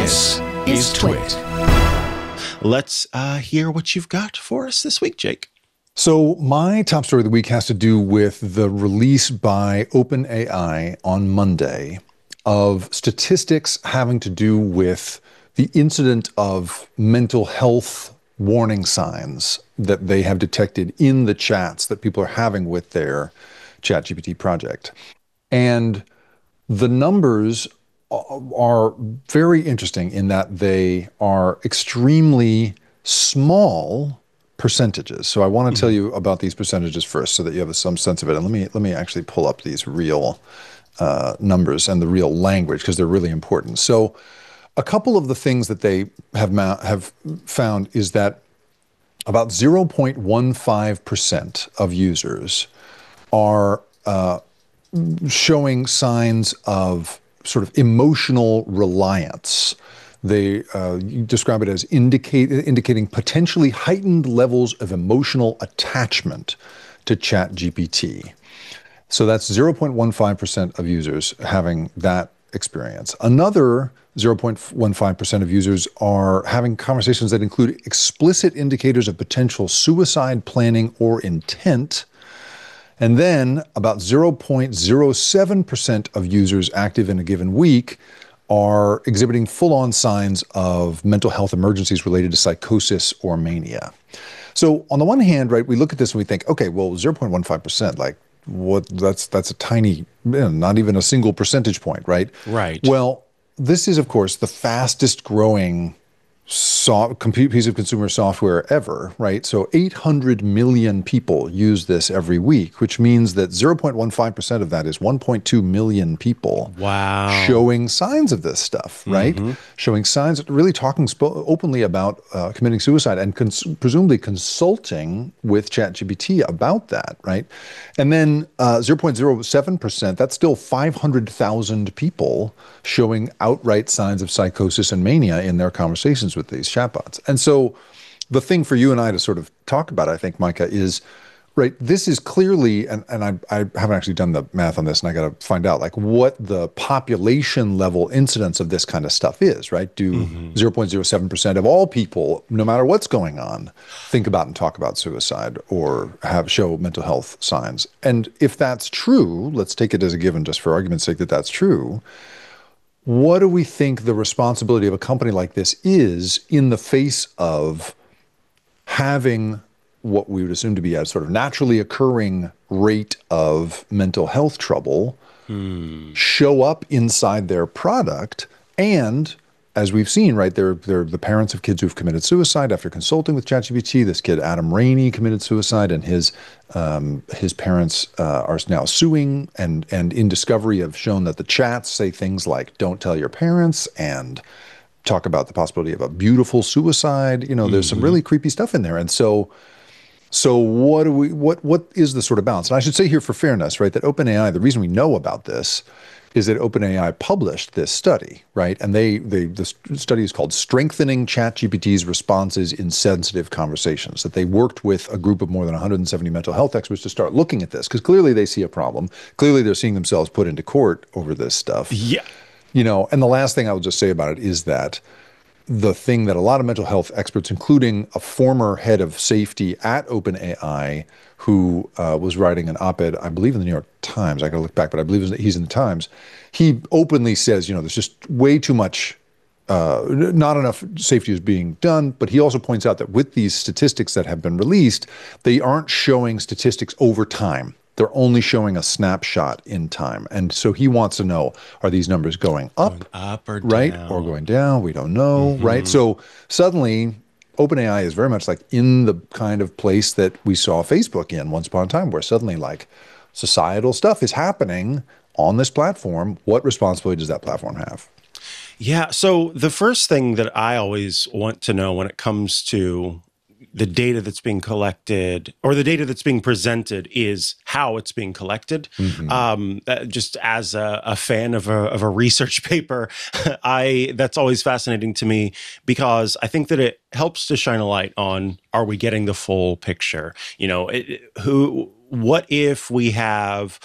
This is Twit. Let's hear what you've got for us this week, Jake. So my top story of the week has to do with the release by OpenAI on Monday of statistics having to do with the incident of mental health warning signs that they have detected in the chats that people are having with their ChatGPT project. And the numbers are very interesting in that they are extremely small percentages. So I want to tell you about these percentages first so that you have some sense of it. And let me actually pull up these real numbers and the real language, because they're really important. So a couple of the things that they have found is that about 0.15% of users are showing signs of sort of emotional reliance. They describe it as indicating potentially heightened levels of emotional attachment to ChatGPT. So that's 0.15% of users having that experience. Another 0.15% of users are having conversations that include explicit indicators of potential suicide planning or intent. And then about 0.07% of users active in a given week are exhibiting full-on signs of mental health emergencies related to psychosis or mania. So on the one hand, right, we look at this and we think, okay, well, 0.15%, like what? That's a tiny, not even a single percentage point, right? Right. Well, this is, of course, the fastest growing piece of consumer software ever, right? So 800 million people use this every week, which means that 0.15% of that is 1.2 million people. Wow. Showing signs of this stuff, right? Mm-hmm. Showing signs, really talking openly about committing suicide and presumably consulting with ChatGPT about that, right? And then 0.07%, that's still 500,000 people showing outright signs of psychosis and mania in their conversations with these chatbots. And so the thing for you and I to sort of talk about, I think, Micah, is, right, this is clearly, and I haven't actually done the math on this, and I got to find out, like, what the population level incidence of this kind of stuff is, right? Do 0.07% of all people, no matter what's going on, think about and talk about suicide or show mental health signs? And if that's true, let's take it as a given, just for argument's sake, that that's true. What do we think the responsibility of a company like this is in the face of having what we would assume to be a sort of naturally occurring rate of mental health trouble show up inside their product? And as we've seen, right, they're the parents of kids who've committed suicide after consulting with ChatGPT. This kid, Adam Rainey, committed suicide, and his parents are now suing, and in discovery have shown that the chats say things like, "Don't tell your parents," and talk about the possibility of a beautiful suicide. You know, there's some really creepy stuff in there. And so what is the sort of balance? And I should say here, for fairness, right, that OpenAI, the reason we know about this is that OpenAI published this study, right? And the study is called Strengthening ChatGPT's Responses in Sensitive Conversations, that they worked with a group of more than 170 mental health experts to start looking at this, because clearly they see a problem. Clearly they're seeing themselves put into court over this stuff. Yeah. You know, and the last thing I will just say about it is that the thing that a lot of mental health experts, including a former head of safety at OpenAI, who was writing an op-ed, I believe in the New York Times, I gotta look back, but I believe he's in the Times, he openly says, you know, there's just way too much, not enough safety is being done, but he also points out that with these statistics that have been released, they aren't showing statistics over time. They're only showing a snapshot in time. And so he wants to know, are these numbers going up or down? Right? Or going down? We don't know, right? So suddenly OpenAI is very much like in the kind of place that we saw Facebook in once upon a time, where suddenly, like, societal stuff is happening on this platform. What responsibility does that platform have? Yeah, so the first thing that I always want to know when it comes to the data that's being collected, or the data that's being presented, is how it's being collected. Just as a fan of a research paper, that's always fascinating to me, because I think that it helps to shine a light on, are we getting the full picture? You know, what if we have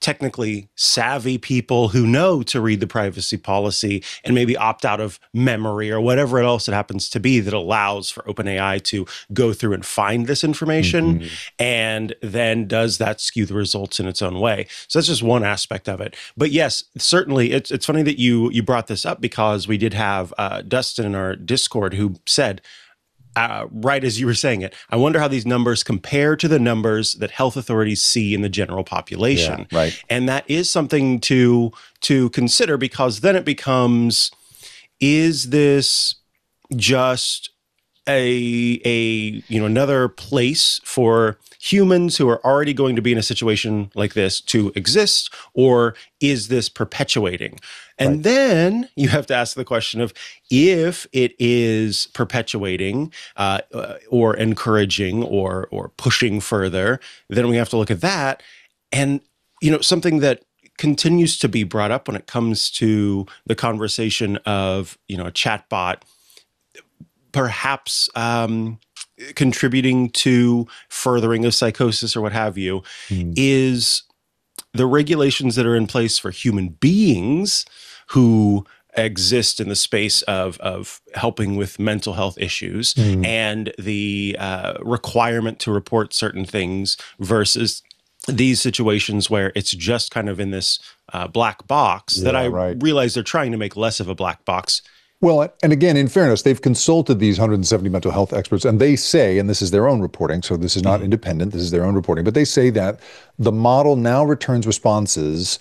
technically savvy people who know to read the privacy policy and maybe opt out of memory or whatever else it happens to be that allows for OpenAI to go through and find this information? Mm-hmm. And then does that skew the results in its own way? So that's just one aspect of it. But yes, certainly it's funny that you brought this up, because we did have Dustin in our Discord who said, right as you were saying it, I wonder how these numbers compare to the numbers that health authorities see in the general population. Yeah, right. And that is something to consider, because then it becomes, is this just a you know, another place for humans who are already going to be in a situation like this to exist, or is this perpetuating? And right. Then you have to ask the question of, if it is perpetuating or encouraging or pushing further, then we have to look at that. And you know, something that continues to be brought up when it comes to the conversation of, you know, a chatbot perhaps contributing to furthering of psychosis or what have you, is the regulations that are in place for human beings who exist in the space of helping with mental health issues, and the requirement to report certain things versus these situations where it's just kind of in this black box that I realize they're trying to make less of a black box. Well, and again, in fairness, they've consulted these 170 mental health experts, and they say, and this is their own reporting, so this is not independent, this is their own reporting, but they say that the model now returns responses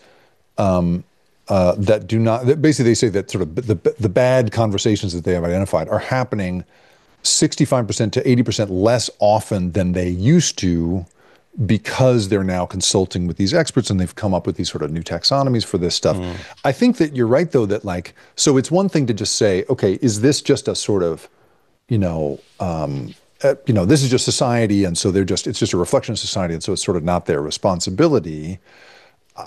that do not, that basically they say that sort of the bad conversations that they have identified are happening 65% to 80% less often than they used to, because they're now consulting with these experts and they've come up with these sort of new taxonomies for this stuff. I think that you're right, though, that like, so it's one thing to just say, okay, is this just a sort of, you know, this is just society, and so they're just, it's just a reflection of society, and so it's sort of not their responsibility.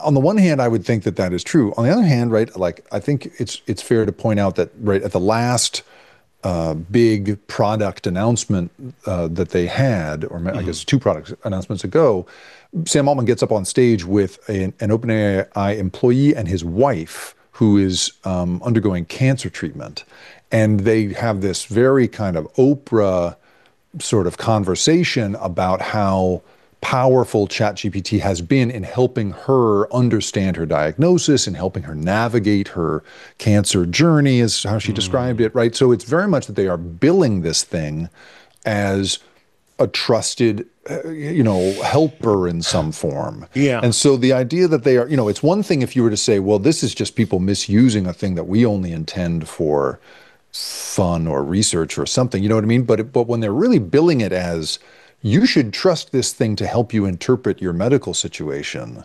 On the one hand, I would think that that is true. On the other hand, right, like, I think it's fair to point out that right at the last big product announcement that they had, or I guess two product announcements ago, Sam Altman gets up on stage with an OpenAI employee and his wife, who is undergoing cancer treatment. And they have this very kind of Oprah sort of conversation about how powerful ChatGPT has been in helping her understand her diagnosis and helping her navigate her cancer journey, is how she described it, right? So it's very much that they are billing this thing as a trusted, you know, helper in some form. Yeah. And so the idea that they are, you know, it's one thing if you were to say, well, this is just people misusing a thing that we only intend for fun or research or something, you know what I mean? But when they're really billing it as, you should trust this thing to help you interpret your medical situation,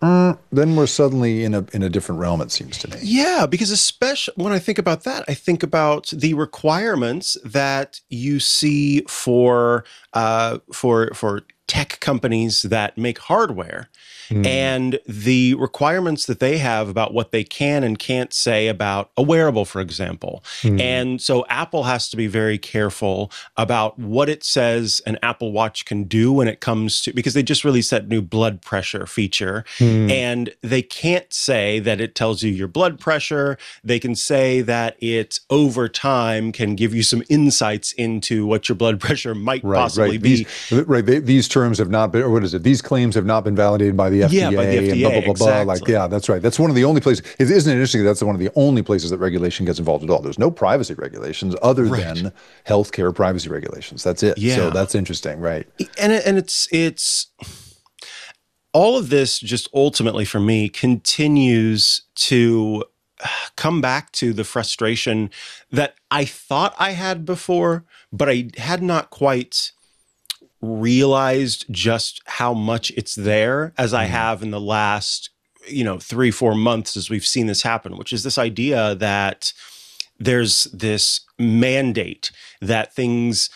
then we're suddenly in a different realm, it seems to me. Yeah, because especially when I think about that, I think about the requirements that you see for tech companies that make hardware, and the requirements that they have about what they can and can't say about a wearable, for example. And so Apple has to be very careful about what it says an Apple Watch can do when it comes to, because they just released that new blood pressure feature, and they can't say that it tells you your blood pressure. They can say that it over time can give you some insights into what your blood pressure might possibly be. These terms have not been, or what is it? These claims have not been validated by the FDA, and blah, blah, blah, blah. Like, yeah, that's right. That's one of the only places, isn't it interesting, that's one of the only places that regulation gets involved at all. There's no privacy regulations other than healthcare privacy regulations. That's it. Yeah. So that's interesting, right? And it's all of this just ultimately for me continues to come back to the frustration that I thought I had before, but I had not quite realized just how much it's there as I have in the last, you know, 3-4 months as we've seen this happen, which is this idea that there's this mandate that things,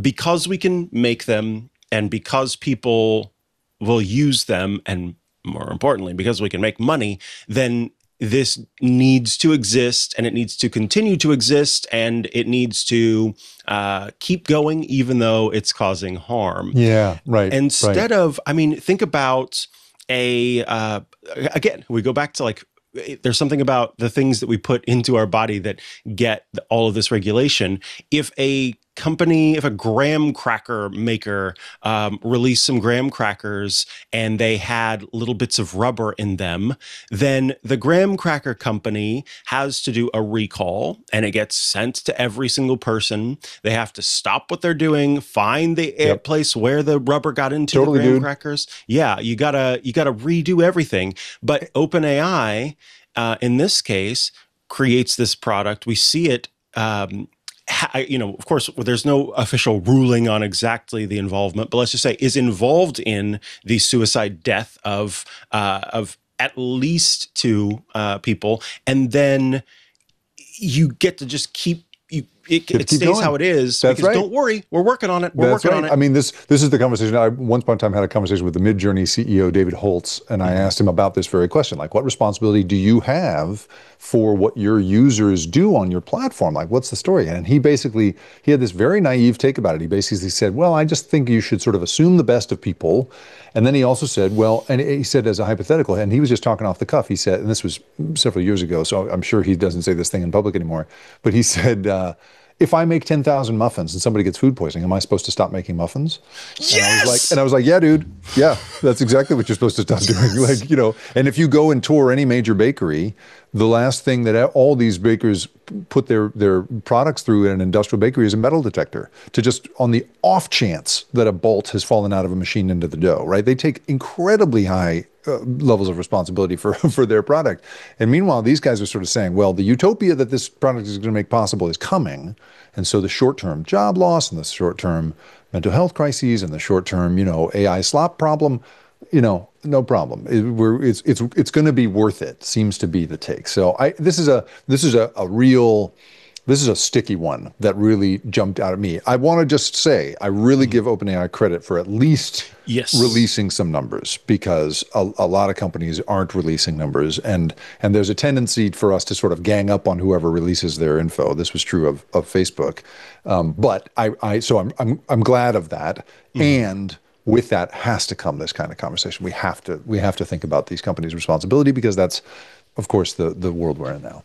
because we can make them and because people will use them, and more importantly, because we can make money, then this needs to exist, and it needs to continue to exist, and it needs to keep going, even though it's causing harm. Yeah, right. Instead of, I mean, think about a, again, we go back to like, there's something about the things that we put into our body that get all of this regulation. If a company, if a graham cracker maker released some graham crackers and they had little bits of rubber in them, then the graham cracker company has to do a recall, and it gets sent to every single person. They have to stop what they're doing, find the place where the rubber got into the graham crackers. Yeah, you gotta redo everything. But OpenAI, in this case, creates this product. We see it. You know, of course, there's no official ruling on exactly the involvement, but let's just say is involved in the suicide death of at least 2 people, and then you get to just keep it stays going. How it is. That's because right. Don't worry, we're working on it. We're That's working right. on it. I mean, this is the conversation. I once upon a time had a conversation with the Midjourney CEO, David Holtz, and I asked him about this very question, like, what responsibility do you have for what your users do on your platform? Like, what's the story? And he had this very naive take about it. He basically said, well, I just think you should sort of assume the best of people. And then he also said, well, and he said as a hypothetical, and he was just talking off the cuff, he said, and this was several years ago, so I'm sure he doesn't say this thing in public anymore, but he said, if I make 10,000 muffins and somebody gets food poisoning, am I supposed to stop making muffins? Yes! And I was like, yeah, dude, yeah, that's exactly what you're supposed to stop doing. Like, you know, and if you go and tour any major bakery, the last thing that all these bakers put their products through in an industrial bakery is a metal detector, to just on the off chance that a bolt has fallen out of a machine into the dough, right? They take incredibly high levels of responsibility for their product. And meanwhile, these guys are sort of saying, well, the utopia that this product is going to make possible is coming. And so the short-term job loss and the short-term mental health crises and the short-term, you know, AI slop problem, you know, no problem. It's going to be worth it, seems to be the take. So this is a sticky one that really jumped out at me. I want to just say, I really give OpenAI credit for at least releasing some numbers, because a lot of companies aren't releasing numbers. And there's a tendency for us to sort of gang up on whoever releases their info. This was true of Facebook. But I'm glad of that. And with that has to come this kind of conversation. We have to think about these companies' responsibility, because that's, of course, the world we're in now.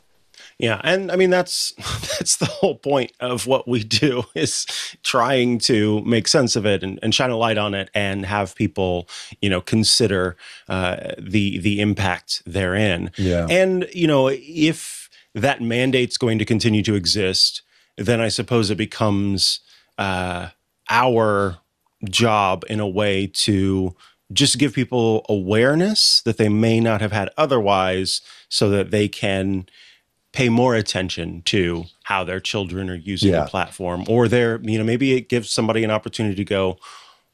Yeah, and I mean, that's the whole point of what we do, is trying to make sense of it and shine a light on it and have people, you know, consider the impact therein. Yeah. And, you know, if that mandate's going to continue to exist, then I suppose it becomes our job in a way to just give people awareness that they may not have had otherwise, so that they can pay more attention to how their children are using the platform, or their, you know, maybe it gives somebody an opportunity to go,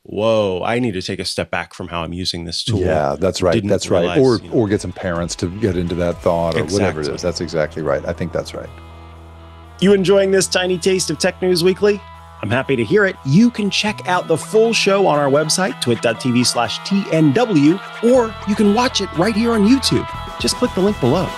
whoa, I need to take a step back from how I'm using this tool. Yeah, that's right. That's right. Or, you know, or get some parents to get into that thought, or whatever it is. That's exactly right. I think that's right. You enjoying this tiny taste of Tech News Weekly? I'm happy to hear it. You can check out the full show on our website, twit.tv/TNW, or you can watch it right here on YouTube. Just click the link below.